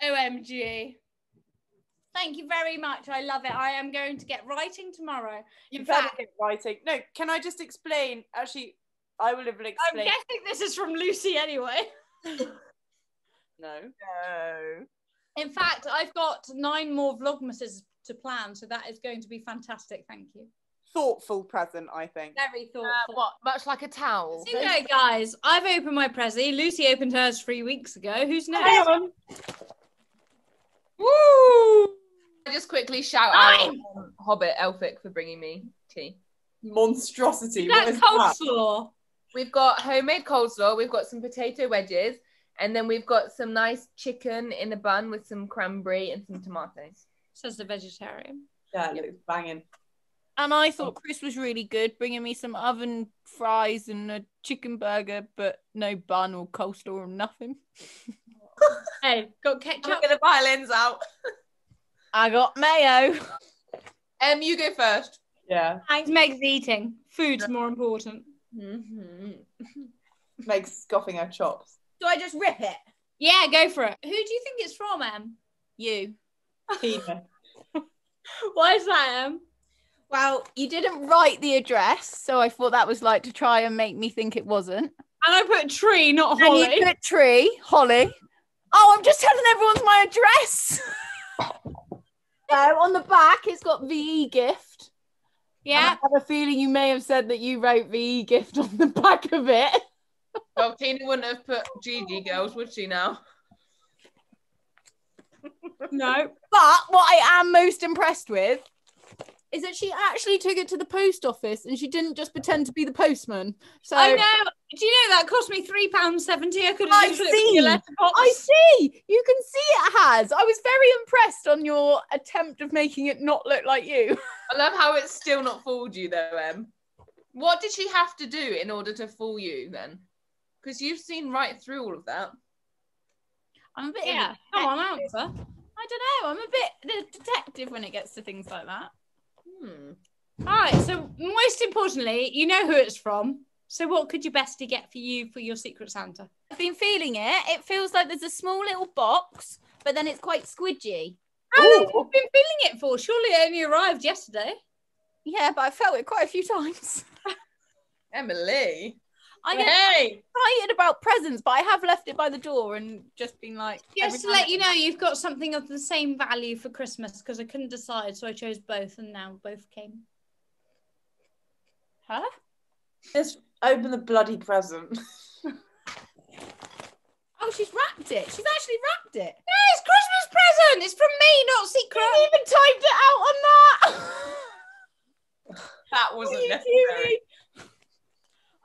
OMG. Thank you very much. I love it. I am going to get writing tomorrow. Get writing. No, can I just explain? Actually, I will have explained. I'm guessing this is from Lucy anyway. No. In fact, I've got 9 more Vlogmases to plan, so that is going to be fantastic. Thank you. Thoughtful present, I think. Very thoughtful. What? Much like a towel. So, you know, guys, I've opened my Prezi. Lucy opened hers 3 weeks ago. Who's next? Hang on. Woo! I just quickly shout out Hobbit Elphick for bringing me tea. Monstrosity. That's coleslaw. We've got homemade coleslaw. We've got some potato wedges, and then we've got some nice chicken in a bun with some cranberry and some tomatoes. Says the vegetarian. Yeah, it looks banging. And I thought Chris was really good, bringing me some oven fries and a chicken burger, but no bun or coleslaw or nothing. Hey, got ketchup. I'm gonna violins out. I got mayo. You go first. Yeah. Thanks, Meg's eating. Food's more important. Meg's scoffing her chops. Do I just rip it? Yeah, go for it. Who do you think it's from, Em? You. Tina. Why is that, Em? Well, you didn't write the address, so I thought that was like to try and make me think it wasn't. And I put tree, not Holly. And you put tree, Holly. Oh, I'm just telling everyone my address. On the back, it's got VE gift. Yeah. I have a feeling you may have said that you wrote VE gift on the back of it. Well, Tina wouldn't have put Gigi Girls, would she now? No. But what I am most impressed with is that she actually took it to the post office and she didn't just pretend to be the postman. So I know. Do you know that cost me £3.70? I could have used it in your letterbox. I see. You can see it has. I was very impressed on your attempt of making it not look like you. I love how it's still not fooled you though, Em. What did she have to do in order to fool you then? Because you've seen right through all of that. I'm a bit come on, answer. I don't know. I'm a bit detective when it gets to things like that. All right, so most importantly, you know who it's from. So what could your bestie get for you for your Secret Santa? I've been feeling it. It feels like there's a small little box, but then it's quite squidgy. How long have you been feeling it for? Surely it only arrived yesterday. Yeah, but I felt it quite a few times. Emily. I'm excited about presents, but I have left it by the door and just been like... Just to let you know, you've got something of the same value for Christmas because I couldn't decide, so I chose both and now both came. Huh? Just open the bloody present. Oh, she's wrapped it. She's actually wrapped it. No, it's Christmas present. It's from me, not Secret. You even typed it out on that. That wasn't necessary.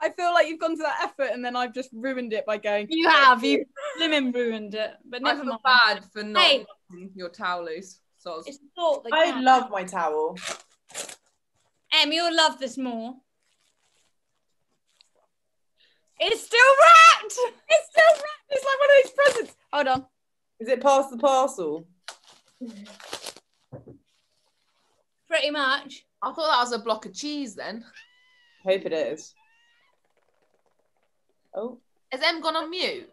I feel like you've gone to that effort and then I've just ruined it by going... You have, you've ruined it. But never mind. I feel bad for not letting your towel loose. So it's thought that I love my towel. Em, you'll love this more. It's still wrapped! It's still wrapped! It's like one of those presents. Hold on. Is it past the parcel? Pretty much. I thought that was a block of cheese then. Hope it is. Oh, has Em gone on mute?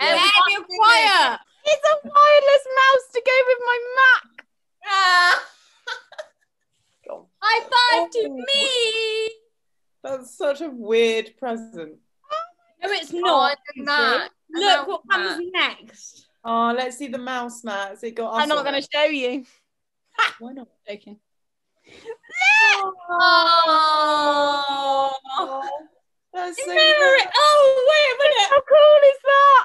Em, you're quiet. It's a wireless mouse to go with my Mac. High five to me. That's such a weird present. Oh my No, it's not. Oh, look what comes next. Oh, let's see the mouse mats. It got us. I'm not going to show you. Why not? Joking. Oh, that's so cool. Oh, wait a minute. How cool is that?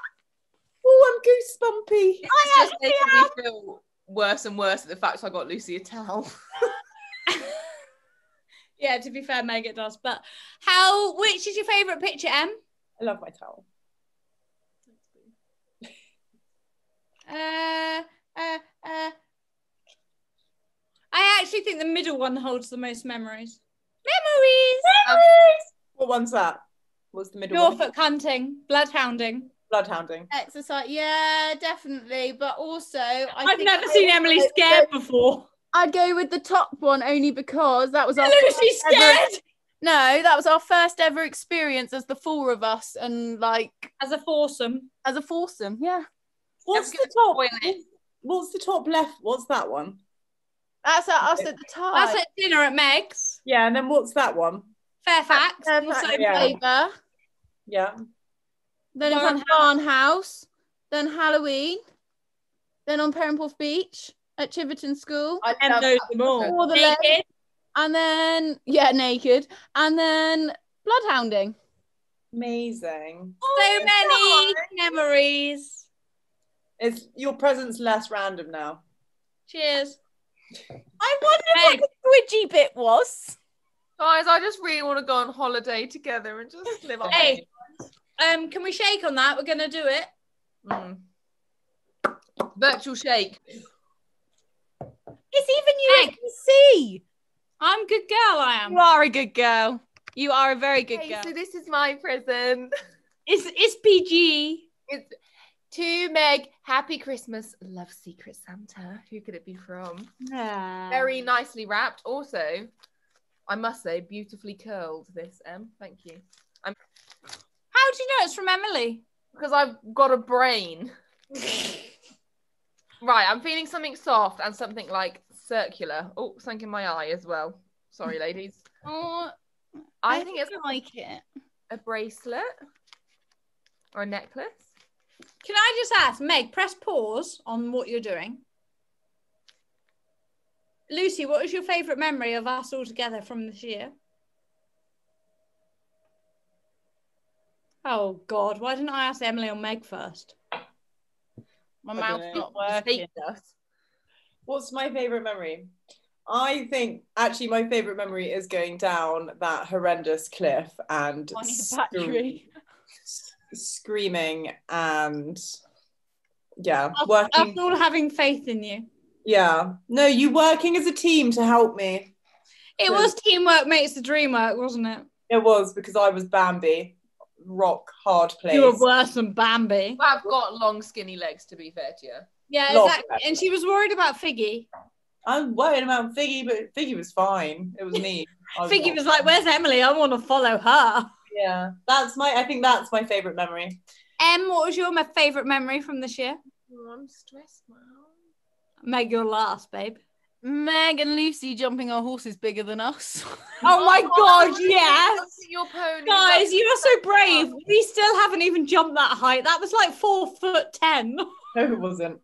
Oh, I'm goosebumpy. It's just making me feel worse and worse at the fact I got Lucy a towel. Yeah, to be fair, Meg, it does. But how? Which is your favourite picture, Em? I love my towel. I actually think the middle one holds the most memories. Memories. What one's that? What's the middle one? Norfolk hunting, bloodhounding. Bloodhounding. Exercise. Yeah, definitely. But also, I've never seen Emily scared before. I'd go with the top one only because that was our first ever experience as the four of us, and like as a foursome. As a foursome, yeah. What's the top? What's the top left? What's that one? That's at us at the time. That's at dinner at Meg's. Yeah, and then what's that one? Fairfax. Fairfax and Favour. Yeah. Then on Barn House. Then Halloween. Then on Perranporth Beach at Chiverton School. I love those more. Naked. And then, yeah, naked. And then bloodhounding. Amazing. Oh, so many memories. It's your present's less random now. Cheers. I wondered what the squidgy bit was. Guys, I just really want to go on holiday together and just live up. Hey, can we shake on that? We're going to do it. Mm. Virtual shake. It's even you can see. I'm a good girl, I am. You are a good girl. You are a very good girl. So this is my present. It's PG. It's... To Meg, happy Christmas, love Secret Santa. Who could it be from? Yeah. Very nicely wrapped. Also, I must say, beautifully curled this, Em. Thank you. How do you know it's from Emily? Because I've got a brain. Right, I'm feeling something soft and something like circular. Oh, sunk in my eye as well. Sorry, ladies. Oh, I think it's like a bracelet or a necklace. Can I just ask, Meg, press pause on what you're doing. Lucy, what was your favourite memory of us all together from this year? Oh, God, why didn't I ask Emily or Meg first? My mouth's not working. What's my favourite memory? I think, actually, my favourite memory is going down that horrendous cliff and... I need a battery. Screaming and yeah, working. After all, having faith in you. Yeah, no, you working as a team to help me. It was teamwork makes the dream work, wasn't it? It was, because I was Bambi, rock hard place. You were worse than Bambi. Well, I've got long skinny legs, to be fair to you. Yeah, exactly. And she was worried about Figgy. I'm worried about Figgy, but Figgy was fine. It was me. Figgy was like, "Where's Emily? I want to follow her." Yeah, I think that's my favourite memory. Em, what was your favourite memory from this year? Oh, I'm stressed now. Meg, your last, babe. Meg and Lucy jumping our horses bigger than us. Oh my God, yes. Your pony. Guys, you are so brave. We still haven't even jumped that height. That was like 4'10". No, it wasn't.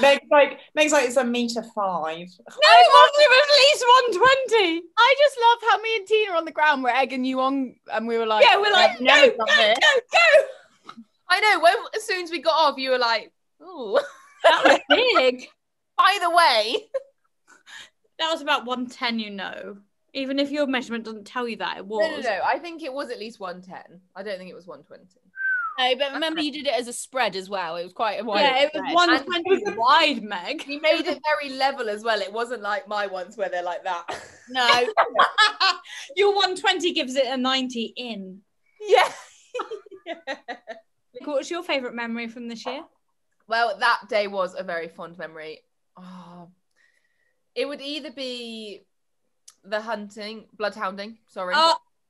Meg's like it's a metre 5. No, it was at least 120. I just love how me and Tina on the ground were egging you on, and we were like, yeah, we're like, go. I know. As soon as we got off, you were like, ooh, that was big. By the way, that was about 110. You know, even if your measurement doesn't tell you that, it was. No. I think it was at least 110. I don't think it was 120. No, but remember you did it as a spread as well. It was quite a wide. Yeah, it was 120 wide, Meg. You made it very level as well. It wasn't like my ones where they're like that. No. Your 120 gives it a 90 in. Yeah. What's your favourite memory from this year? Well, that day was a very fond memory. Oh, it would either be the bloodhounding, sorry.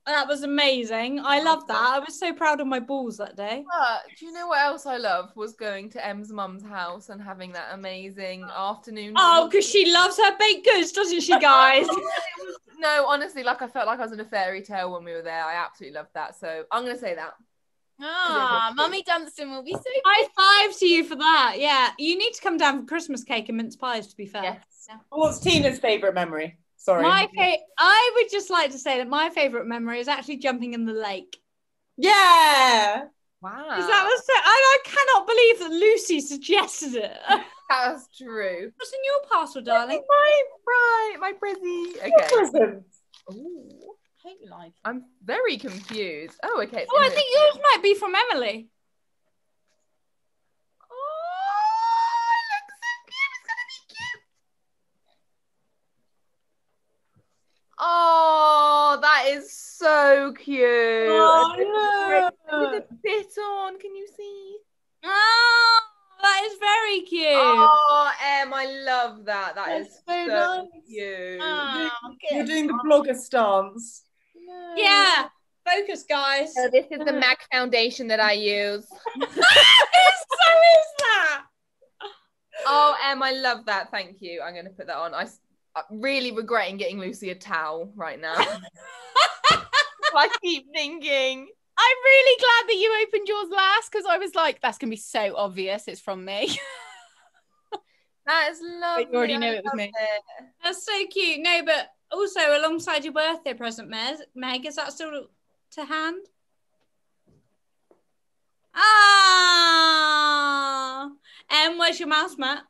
That was amazing. I loved that. I was so proud of my balls that day. Do you know what else I loved was going to Em's mum's house and having that amazing afternoon. Oh, because she loves her baked goods, doesn't she, guys? No, honestly, like I felt like I was in a fairy tale when we were there. I absolutely loved that. So I'm going to say that. Ah, Mummy Dunstan will be so good. High five to you for that. Yeah, you need to come down for Christmas cake and mince pies, to be fair. Yes. What's Tina's favourite memory? Sorry. I would just like to say that my favourite memory is actually jumping in the lake. Yeah. Wow. That was so, I cannot believe that Lucy suggested it. That's true. What's in your parcel, darling? My Brizzy. Okay. Ooh. I'm very confused. Oh, okay. Oh, I think yours might be from Emily. Oh, it looks so cute. It's gonna be cute. Oh, that is so cute. Oh, no. With a bit on, can you see? Oh, that is very cute. Oh, Em, I love that. That's is so, so nice. Cute. Oh, you're doing the blogger stance. No. Yeah, focus, guys. So this is the Mac foundation that I use. So is that? Oh, Em, I love that. Thank you. I'm going to put that on. I'm really regretting getting Lucy a towel right now. I keep thinking. I'm really glad that you opened yours last, because I was like, that's going to be so obvious. It's from me. That is lovely. But you already knew it was me. That's so cute. No, but also alongside your birthday present, Meg, is that still to hand? Ah! And where's your mouse mat?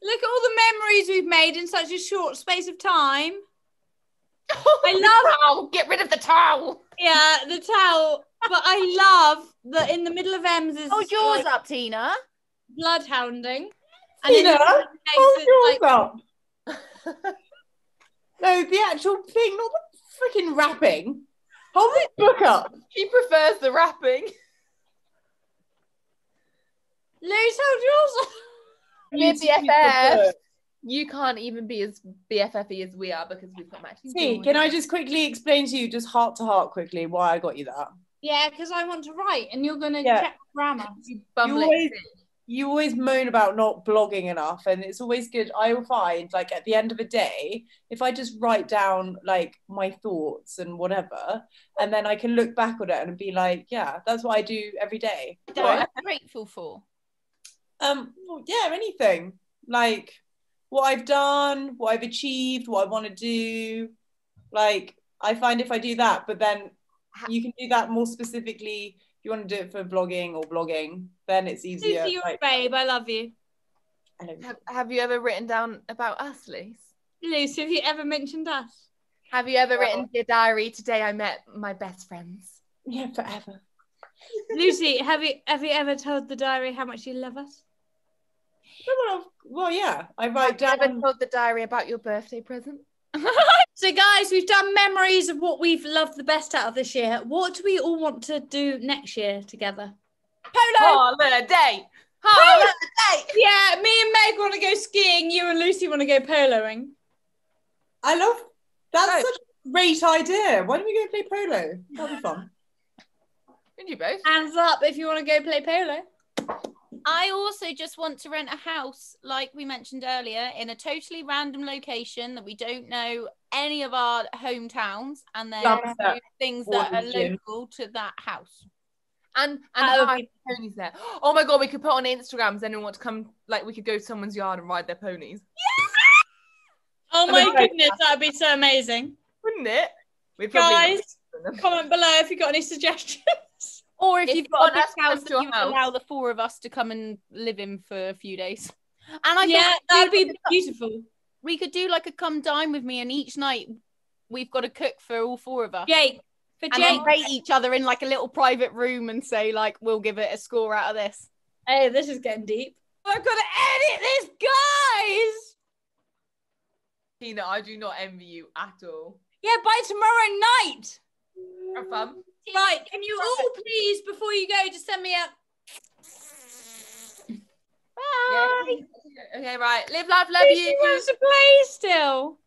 Look at all the memories we've made in such a short space of time. I love towel. Get rid of the towel. Yeah, the towel. But I love that in the middle of M's is yours up, Tina. Bloodhounding. And Tina, hold yours up. No, the actual thing, not the freaking wrapping. Hold this book up. She prefers the wrapping. Lose, hold yours up. BFF. You can't even be as BFF-y as we are because we've got matching. See, can I just quickly explain to you, just heart to heart quickly, why I got you that? Yeah, because I want to write and you're going to check grammar. You always moan about not blogging enough, and it's always good. I will find, like, at the end of a day, if I just write down, like, my thoughts and whatever, and then I can look back on it and be like, yeah, that's what I do every day. That's what I'm grateful for. Well, yeah, anything. Like, what I've done, what I've achieved, what I want to do. Like, I find if I do that, but then you can do that more specifically. If you want to do it for vlogging or blogging, then it's easier. Lucy, you're a babe. I love you. Have you ever written down about us, Luce? Luce, have you ever mentioned us? Have you ever written your diary? Today I met my best friends. Yeah, forever. Lucy, have you ever told the diary how much you love us? Well, yeah, I write down. I've never told the diary about your birthday present. So, guys, we've done memories of what we've loved the best out of this year. What do we all want to do next year together? Polo holiday. Holiday. Yeah, me and Meg want to go skiing. You and Lucy want to go poloing. I love. That's such a great idea. Why don't we go play polo? That'll be fun. Can you both? Hands up if you want to go play polo. I also just want to rent a house, like we mentioned earlier, in a totally random location that we don't know any of our hometowns, and then things that are local to that house. And ponies there. Oh my god, we could put on Instagram, does anyone want to come, like we could go to someone's yard and ride their ponies. Yes! Oh my goodness, that'd be so amazing. Wouldn't it? Guys, comment below if you've got any suggestions. Or if you've got a big house that you allow the four of us to come and live in for a few days. And I think that'd be beautiful. We could do like a come dine with me, and each night we've got to cook for all four of us. And rate each other in like a little private room and say like, we'll give it a score out of this. Hey, this is getting deep. I've got to edit this, guys! Tina, I do not envy you at all. Yeah, by tomorrow night! Have fun. Right, can you all please, before you go, just send me a bye. Yeah. Okay, right. Live, love, love you. She wants to play still.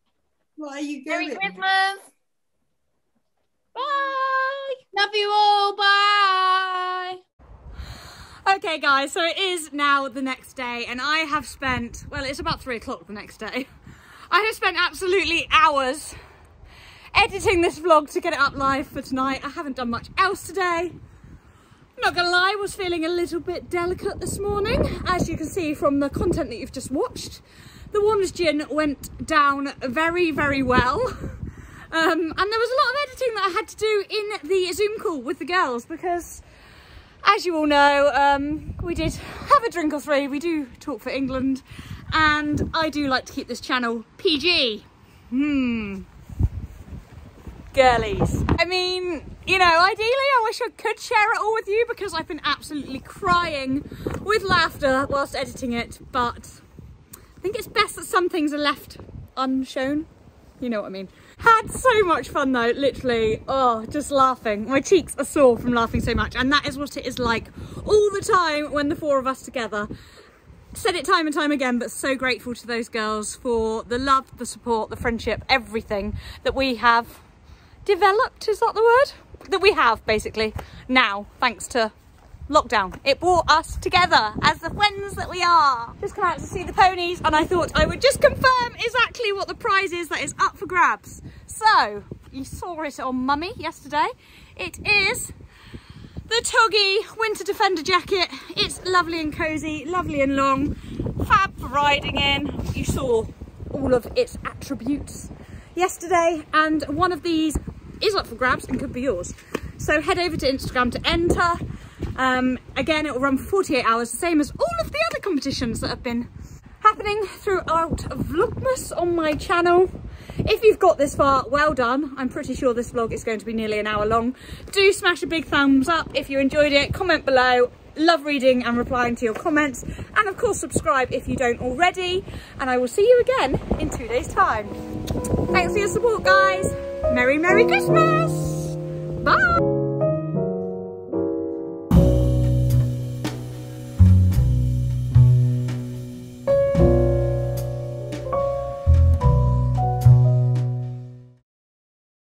What are you doing? Merry Christmas. Bye. Love you all. Bye. Okay, guys. So it is now the next day, and I have spent. Well, it's about 3 o'clock the next day. I have spent absolutely hours editing this vlog to get it up live for tonight. I haven't done much else today. Not gonna lie, I was feeling a little bit delicate this morning, as you can see from the content that you've just watched. The Warner's Gin went down very, very well. And there was a lot of editing that I had to do in the Zoom call with the girls because, as you all know, we did have a drink or three. We do talk for England, and I do like to keep this channel PG. Girlies. I mean, you know, ideally I wish I could share it all with you because I've been absolutely crying with laughter whilst editing it, but I think it's best that some things are left unshown. You know what I mean. Had so much fun though, literally, oh, just laughing. My cheeks are sore from laughing so much, and that is what it is like all the time when the four of us together. Said it time and time again, but so grateful to those girls for the love, the support, the friendship, everything that we have developed, is that the word? That we have basically now, thanks to lockdown. It brought us together as the friends that we are. Just come out to see the ponies, and I thought I would just confirm exactly what the prize is that is up for grabs. So, you saw it on Mummy yesterday. It is the Toggy Winter Defender Jacket. It's lovely and cosy, lovely and long, fab for riding in. You saw all of its attributes yesterday, and one of these is up for grabs and could be yours. So head over to Instagram to enter. Again, it will run for 48 hours, the same as all of the other competitions that have been happening throughout Vlogmas on my channel. If you've got this far, well done. I'm pretty sure this vlog is going to be nearly an hour long. Do smash a big thumbs up if you enjoyed it. Comment below. Love reading and replying to your comments. And of course, subscribe if you don't already. And I will see you again in 2 days' time. Thanks for your support, guys. Merry, Merry Christmas. Bye.